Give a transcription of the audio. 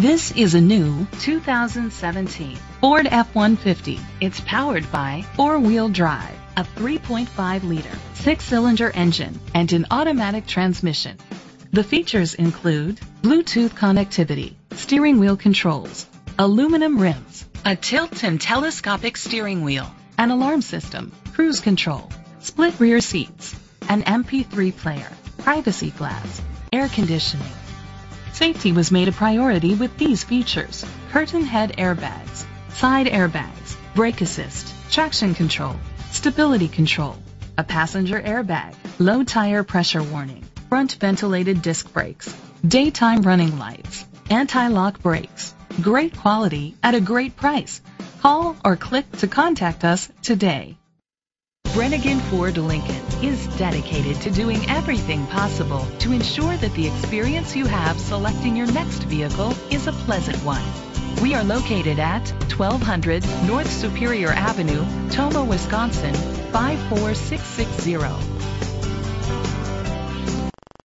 This is a new 2017 Ford F-150. It's powered by four-wheel drive, a 3.5-liter, six-cylinder engine, and an automatic transmission. The features include Bluetooth connectivity, steering wheel controls, aluminum rims, a tilt and telescopic steering wheel, an alarm system, cruise control, split rear seats, an MP3 player, privacy glass, air conditioning. Safety was made a priority with these features: curtain head airbags, side airbags, brake assist, traction control, stability control, a passenger airbag, low tire pressure warning, front ventilated disc brakes, daytime running lights, anti-lock brakes. Great quality at a great price. Call or click to contact us today. Brenengen Ford Lincoln is dedicated to doing everything possible to ensure that the experience you have selecting your next vehicle is a pleasant one. We are located at 1200 North Superior Avenue, Tomah, Wisconsin, 54660.